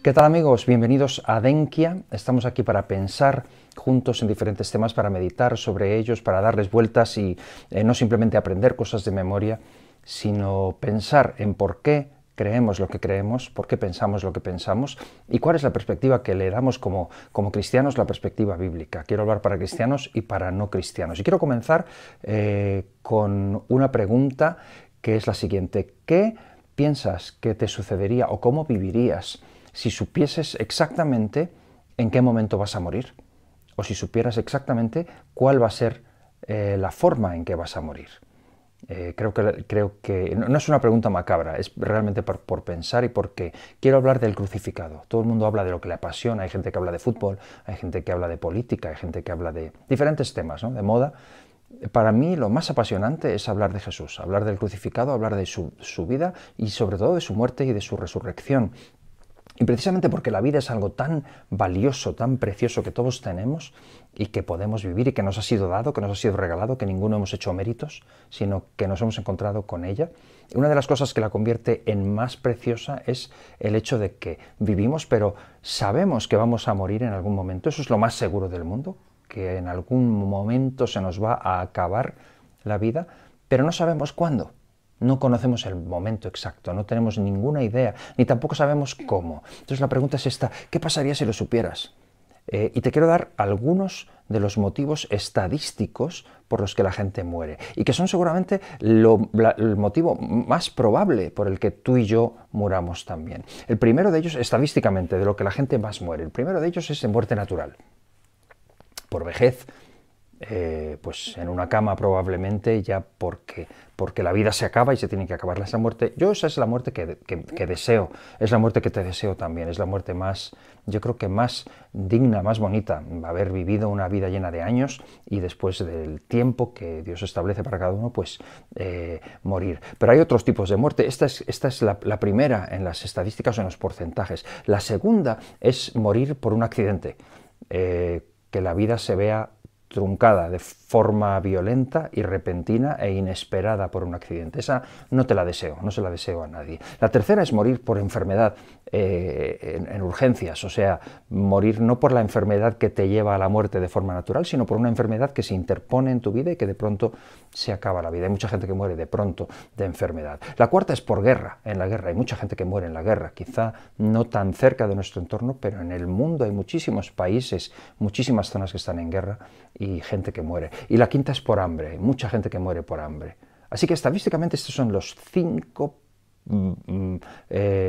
¿Qué tal amigos? Bienvenidos a Denkia. Estamos aquí para pensar juntos en diferentes temas, para meditar sobre ellos, para darles vueltas y no simplemente aprender cosas de memoria, sino pensar en por qué creemos lo que creemos, por qué pensamos lo que pensamos y cuál es la perspectiva que le damos como cristianos, la perspectiva bíblica. Quiero hablar para cristianos y para no cristianos. Y quiero comenzar con una pregunta que es la siguiente. ¿Qué piensas que te sucedería o cómo vivirías si supieses exactamente en qué momento vas a morir, o si supieras exactamente cuál va a ser la forma en que vas a morir? Creo que no es una pregunta macabra, es realmente por pensar y porque quiero hablar del crucificado. Todo el mundo habla de lo que le apasiona, hay gente que habla de fútbol, hay gente que habla de política, hay gente que habla de diferentes temas, ¿no?, de moda. Para mí lo más apasionante es hablar de Jesús, hablar del crucificado, hablar de su vida y sobre todo de su muerte y de su resurrección. Y precisamente porque la vida es algo tan valioso, tan precioso que todos tenemos y que podemos vivir y que nos ha sido dado, que nos ha sido regalado, que ninguno hemos hecho méritos, sino que nos hemos encontrado con ella. Una de las cosas que la convierte en más preciosa es el hecho de que vivimos, pero sabemos que vamos a morir en algún momento. Eso es lo más seguro del mundo, que en algún momento se nos va a acabar la vida, pero no sabemos cuándo. No conocemos el momento exacto, no tenemos ninguna idea, ni tampoco sabemos cómo. Entonces la pregunta es esta: ¿qué pasaría si lo supieras? Y te quiero dar algunos de los motivos estadísticos por los que la gente muere, y que son seguramente el motivo más probable por el que tú y yo muramos también. El primero de ellos, estadísticamente, de lo que la gente más muere, el primero de ellos es de muerte natural. Por vejez, pues en una cama probablemente, ya porque la vida se acaba y se tiene que acabar esa muerte. Yo esa es la muerte que deseo, es la muerte que te deseo también, es la muerte más, yo creo que más digna, más bonita, haber vivido una vida llena de años y después del tiempo que Dios establece para cada uno, pues morir. Pero hay otros tipos de muerte. Esta es la primera en las estadísticas o en los porcentajes. La segunda es morir por un accidente, que la vida se vea truncada de forma violenta y repentina e inesperada por un accidente. Esa no te la deseo, no se la deseo a nadie. La tercera es morir por enfermedad en urgencias, o sea, morir no por la enfermedad que te lleva a la muerte de forma natural, sino por una enfermedad que se interpone en tu vida y que de pronto se acaba la vida. Hay mucha gente que muere de pronto de enfermedad. La cuarta es por guerra, en la guerra. Hay mucha gente que muere en la guerra, quizá no tan cerca de nuestro entorno, pero en el mundo hay muchísimos países, muchísimas zonas que están en guerra y gente que muere. Y la quinta es por hambre, mucha gente que muere por hambre. Así que estadísticamente estos son los 5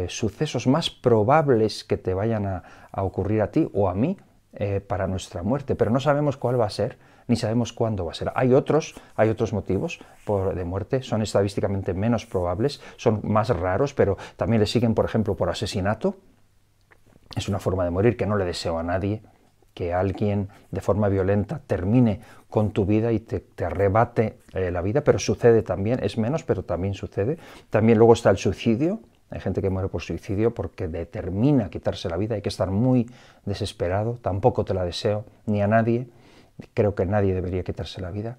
sucesos más probables que te vayan a ocurrir a ti o a mí para nuestra muerte, pero no sabemos cuál va a ser, ni sabemos cuándo va a ser. Hay otros motivos de muerte, son estadísticamente menos probables, son más raros, pero también le siguen, por ejemplo, por asesinato. Es una forma de morir que no le deseo a nadie, que alguien de forma violenta termine con tu vida y te arrebate la vida, pero sucede también, es menos, pero también sucede. También luego está el suicidio. Hay gente que muere por suicidio porque determina quitarse la vida. Hay que estar muy desesperado, tampoco te la deseo, ni a nadie. Creo que nadie debería quitarse la vida.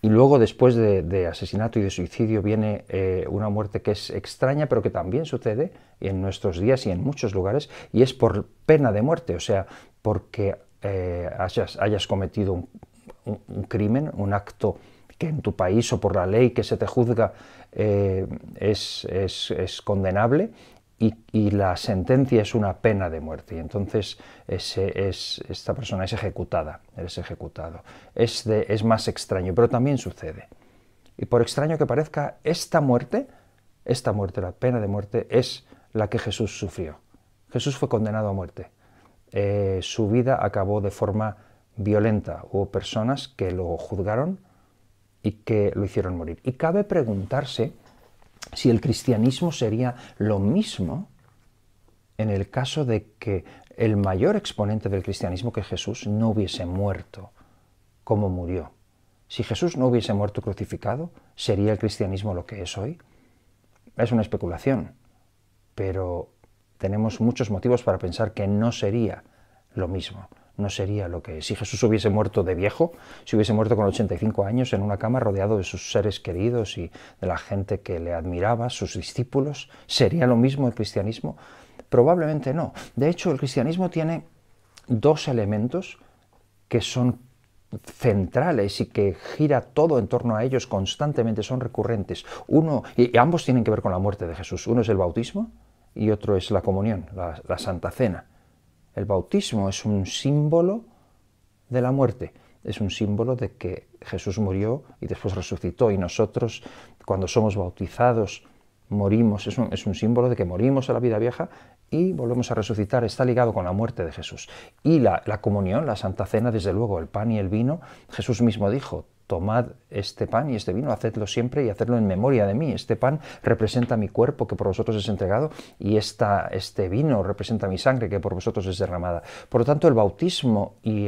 Y luego, después de asesinato y de suicidio, viene una muerte que es extraña, pero que también sucede en nuestros días y en muchos lugares, y es por pena de muerte, o sea, porque hayas cometido un crimen, un acto que en tu país o por la ley que se te juzga es condenable, y la sentencia es una pena de muerte, y entonces esta persona es ejecutada, eres ejecutado. Es más extraño, pero también sucede. Y por extraño que parezca, esta muerte, la pena de muerte, es la que Jesús sufrió. Jesús fue condenado a muerte. Su vida acabó de forma violenta. Hubo personas que lo juzgaron y que lo hicieron morir. Y cabe preguntarse si el cristianismo sería lo mismo en el caso de que el mayor exponente del cristianismo, que Jesús, no hubiese muerto como murió. Si Jesús no hubiese muerto crucificado, ¿sería el cristianismo lo que es hoy? Es una especulación, pero tenemos muchos motivos para pensar que no sería lo mismo. No sería lo que es. Si Jesús hubiese muerto de viejo, si hubiese muerto con 85 años en una cama rodeado de sus seres queridos y de la gente que le admiraba, sus discípulos, ¿sería lo mismo el cristianismo? Probablemente no. De hecho, el cristianismo tiene dos elementos que son centrales y que gira todo en torno a ellos constantemente, son recurrentes. Uno, y ambos tienen que ver con la muerte de Jesús. Uno es el bautismo y otro es la comunión, la Santa Cena. El bautismo es un símbolo de la muerte, es un símbolo de que Jesús murió y después resucitó, y nosotros, cuando somos bautizados, morimos. Es un símbolo de que morimos a la vida vieja y volvemos a resucitar. Está ligado con la muerte de Jesús. Y la comunión, la Santa Cena, desde luego, el pan y el vino. Jesús mismo dijo: tomad este pan y este vino, hacedlo siempre y hacedlo en memoria de mí. Este pan representa mi cuerpo, que por vosotros es entregado, y este vino representa mi sangre, que por vosotros es derramada. Por lo tanto, el bautismo y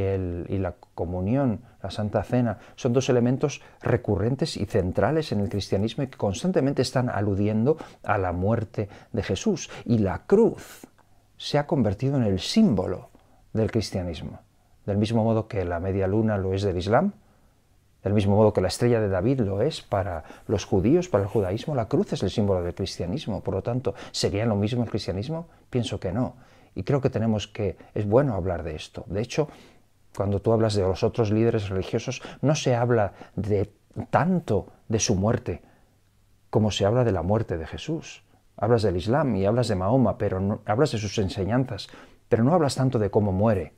la comunión, la Santa Cena, son dos elementos recurrentes y centrales en el cristianismo y que constantemente están aludiendo a la muerte de Jesús. Y la cruz se ha convertido en el símbolo del cristianismo, del mismo modo que la media luna lo es del Islam. Del mismo modo que la estrella de David lo es para los judíos, para el judaísmo, la cruz es el símbolo del cristianismo. Por lo tanto, ¿sería lo mismo el cristianismo? Pienso que no. Y creo que es bueno hablar de esto. De hecho, cuando tú hablas de los otros líderes religiosos, no se habla tanto de su muerte como se habla de la muerte de Jesús. Hablas del Islam y hablas de Mahoma, pero hablas de sus enseñanzas, pero no hablas tanto de cómo muere.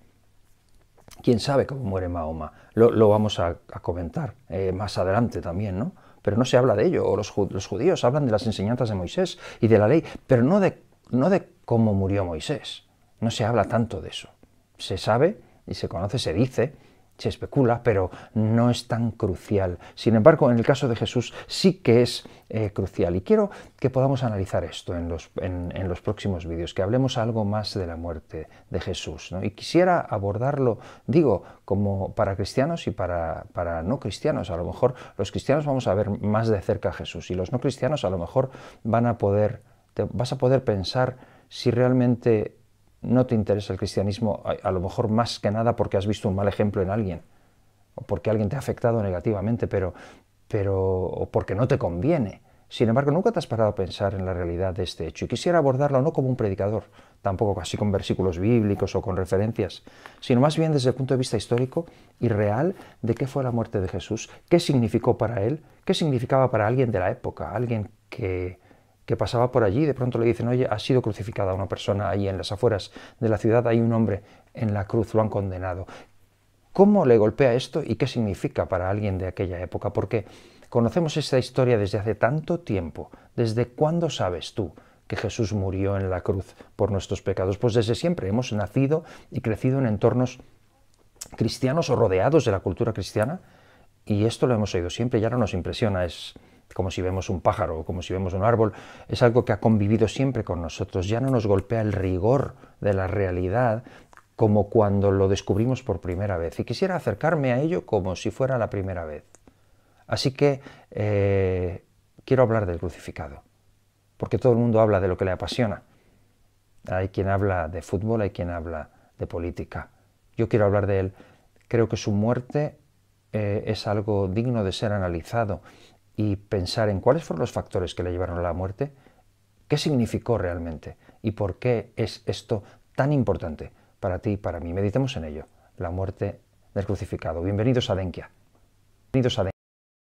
¿Quién sabe cómo muere Mahoma? Lo vamos a comentar más adelante también, ¿no? Pero no se habla de ello. O los judíos hablan de las enseñanzas de Moisés y de la ley, pero no de cómo murió Moisés. No se habla tanto de eso. Se sabe y se conoce, se dice, se especula, pero no es tan crucial. Sin embargo, en el caso de Jesús sí que es crucial. Y quiero que podamos analizar esto en los próximos vídeos, que hablemos algo más de la muerte de Jesús, ¿no? Y quisiera abordarlo, digo, como para cristianos y para no cristianos. A lo mejor los cristianos vamos a ver más de cerca a Jesús, y los no cristianos a lo mejor vas a poder pensar si realmente no te interesa el cristianismo, a lo mejor más que nada porque has visto un mal ejemplo en alguien, o porque alguien te ha afectado negativamente, o porque no te conviene. Sin embargo, nunca te has parado a pensar en la realidad de este hecho. Y quisiera abordarlo no como un predicador, tampoco así con versículos bíblicos o con referencias, sino más bien desde el punto de vista histórico y real de qué fue la muerte de Jesús, qué significó para él, qué significaba para alguien de la época, alguien que pasaba por allí, de pronto le dicen: oye, ha sido crucificada una persona ahí en las afueras de la ciudad, hay un hombre en la cruz, lo han condenado. ¿Cómo le golpea esto y qué significa para alguien de aquella época? Porque conocemos esta historia desde hace tanto tiempo. ¿Desde cuándo sabes tú que Jesús murió en la cruz por nuestros pecados? Pues desde siempre. Hemos nacido y crecido en entornos cristianos o rodeados de la cultura cristiana, y esto lo hemos oído siempre, ya no nos impresiona. Es como si vemos un pájaro o como si vemos un árbol, es algo que ha convivido siempre con nosotros. Ya no nos golpea el rigor de la realidad como cuando lo descubrimos por primera vez. Y quisiera acercarme a ello como si fuera la primera vez. Así que quiero hablar del crucificado, porque todo el mundo habla de lo que le apasiona. Hay quien habla de fútbol, hay quien habla de política. Yo quiero hablar de él. Creo que su muerte es algo digno de ser analizado, y pensar en cuáles fueron los factores que le llevaron a la muerte, qué significó realmente y por qué es esto tan importante para ti y para mí. Meditemos en ello, la muerte del crucificado. Bienvenidos a Denkia.